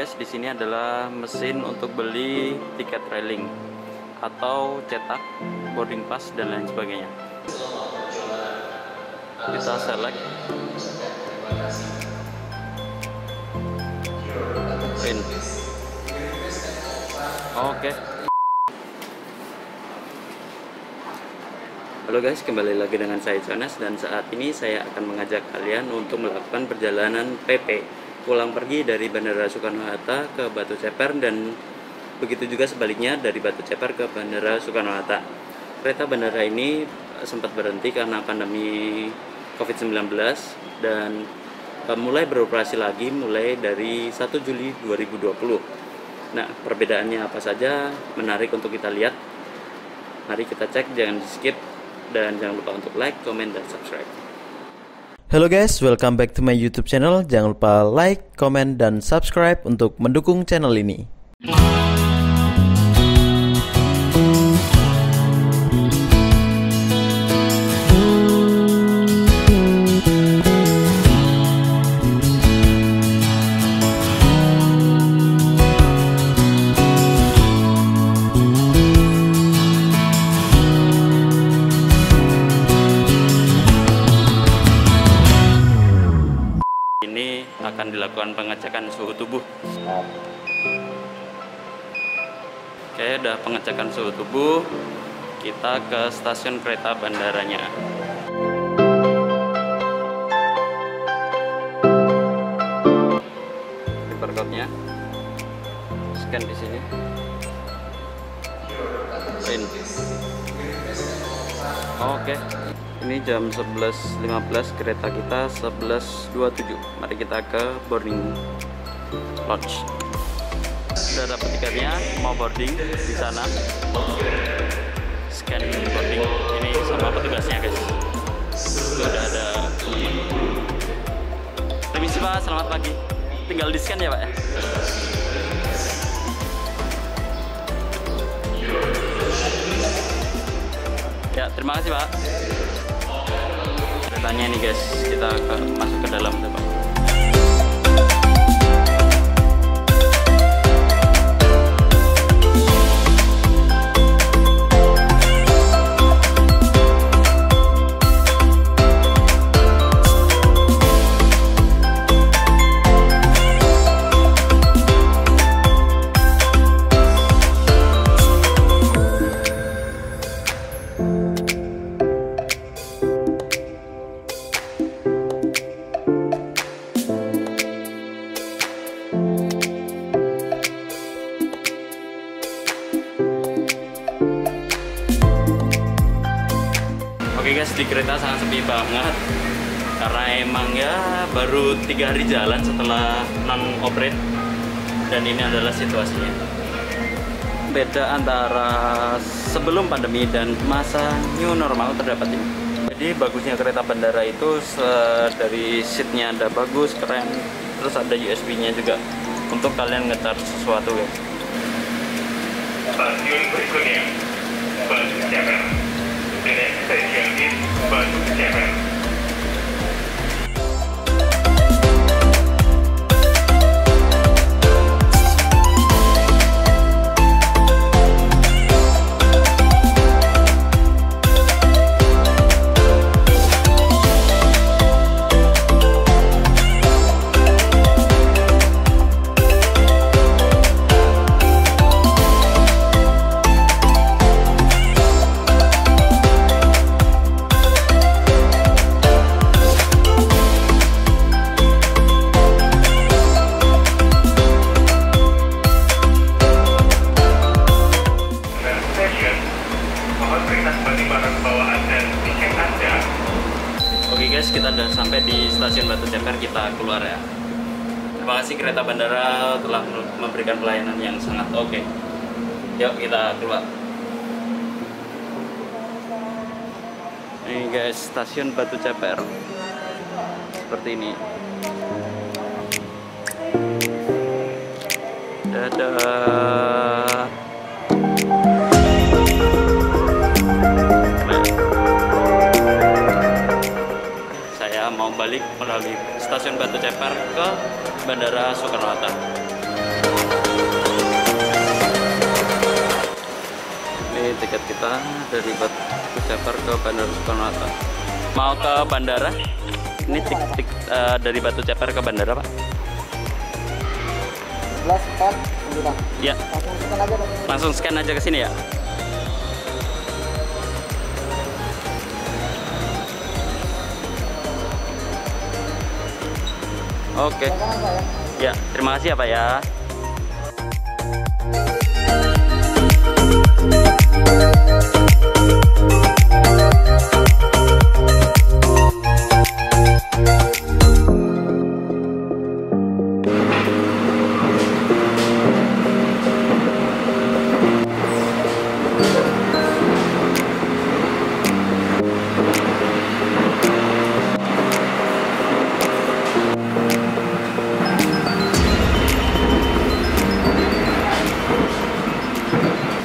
guys, di sini adalah mesin untuk beli tiket railing atau cetak boarding pass dan lain sebagainya. Kita select in. Oke. Halo guys, kembali lagi dengan saya Jonas, dan saat ini saya akan mengajak kalian untuk melakukan perjalanan PP pulang pergi dari Bandara Soekarno-Hatta ke Batu Ceper, dan begitu juga sebaliknya dari Batu Ceper ke Bandara Soekarno-Hatta. Kereta bandara ini sempat berhenti karena pandemi COVID-19 dan mulai beroperasi lagi mulai dari 1 Juli 2020. Nah, perbedaannya apa saja menarik untuk kita lihat. Mari kita cek, jangan di skip. Dan jangan lupa untuk like, comment, dan subscribe. Hello guys, welcome back to my YouTube channel. Jangan lupa like, comment, dan subscribe untuk mendukung channel ini. Akan dilakukan pengecekan suhu tubuh. Oke, udah pengecekan suhu tubuh. Kita ke stasiun kereta bandaranya. Ini barcode-nya. Scan di sini. Pin. Oke. Ini jam 11.15, kereta kita 11.27. Mari kita ke boarding lodge. Sudah dapat tiketnya, mau boarding di sana. Scan boarding ini sama petugasnya guys. Sudah ada. Permisi Pak, selamat pagi. Tinggal di scan ya Pak. Ya, terima kasih Pak. Tanya nih guys, kita akan masuk ke dalam Pak. Guys, di kereta sangat sepi banget karena emang ya baru 3 hari jalan setelah non-operate, dan ini adalah situasinya. Beda antara sebelum pandemi dan masa new normal terdapat ini. Jadi bagusnya kereta bandara itu dari seatnya ada bagus, keren, terus ada USB-nya juga untuk kalian nge-charge sesuatu ya. Stasiun berikutnya Batu Ceper. Kita udah sampai di stasiun Batu Ceper, kita keluar ya. Terima kasih kereta bandara telah memberikan pelayanan yang sangat oke. Yuk kita keluar. Ini guys, stasiun Batu Ceper. Seperti ini. Dadah. Balik melalui stasiun Batu Ceper ke Bandara Soekarno-Hatta. Ini tiket kita dari Batu Ceper ke Bandara Soekarno-Hatta. Mau ke bandara? Ini tiket dari Batu Ceper ke bandara, Pak. 11 F. Ya. Langsung scan aja ke sini ya. Oke. Ya, terima kasih ya, Pak ya.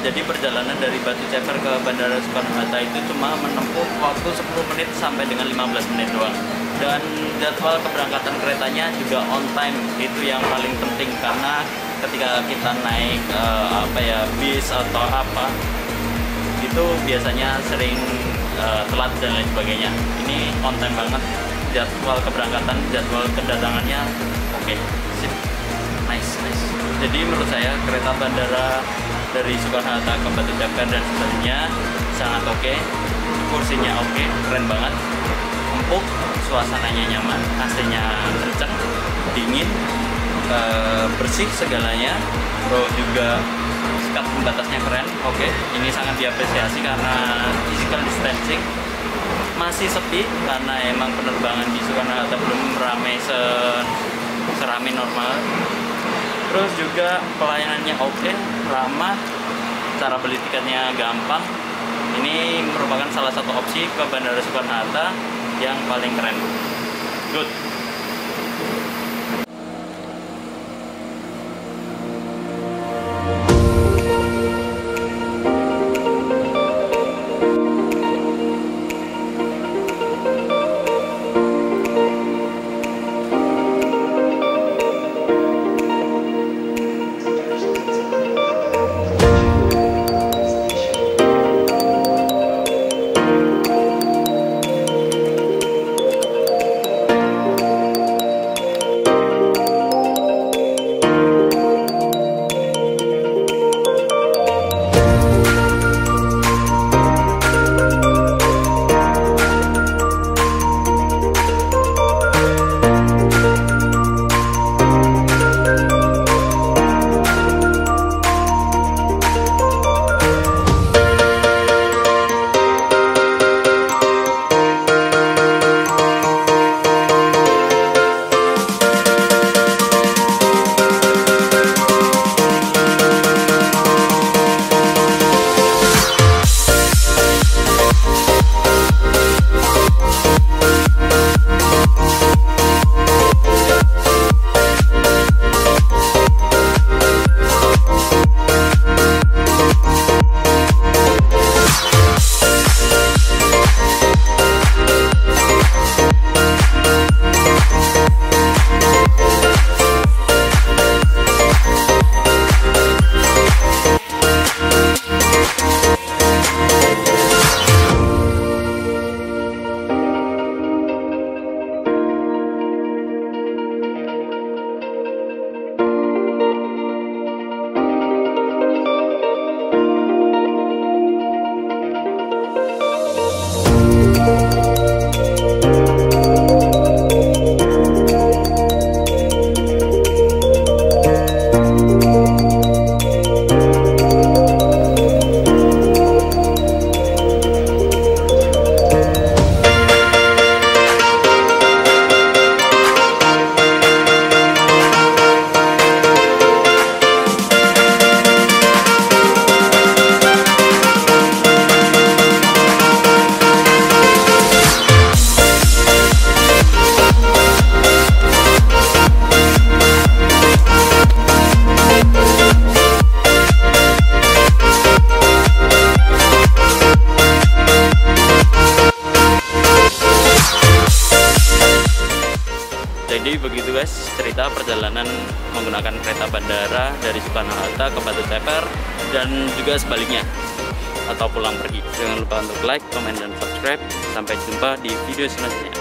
Jadi perjalanan dari Batu Ceper ke Bandara Soekarno-Hatta itu cuma menempuh waktu 10 menit sampai dengan 15 menit doang. Dan jadwal keberangkatan keretanya juga on time, itu yang paling penting, karena ketika kita naik bis atau apa itu biasanya sering telat dan lain sebagainya. Ini on time banget, jadwal keberangkatan, jadwal kedatangannya oke, sip, nice. Jadi menurut saya kereta bandara dari Soekarno-Hatta ke Batu Ceper dan seterusnya sangat oke. Kursinya oke, keren banget, empuk, suasananya nyaman, AC-nya kencang, dingin, bersih segalanya, terus juga sekat pembatasnya keren, oke. Ini sangat diapresiasi karena physical distancing masih sepi, karena emang penerbangan di Soekarno-Hatta belum ramai serame normal. Terus juga pelayanannya oke, ramah, cara beli tiketnya gampang. Ini merupakan salah satu opsi ke Bandara Soekarno-Hatta yang paling keren. Good. Jadi begitu guys, cerita perjalanan menggunakan kereta bandara dari Soekarno-Hatta ke Batu Ceper dan juga sebaliknya. atau pulang pergi. Jangan lupa untuk like, komen, dan subscribe. Sampai jumpa di video selanjutnya.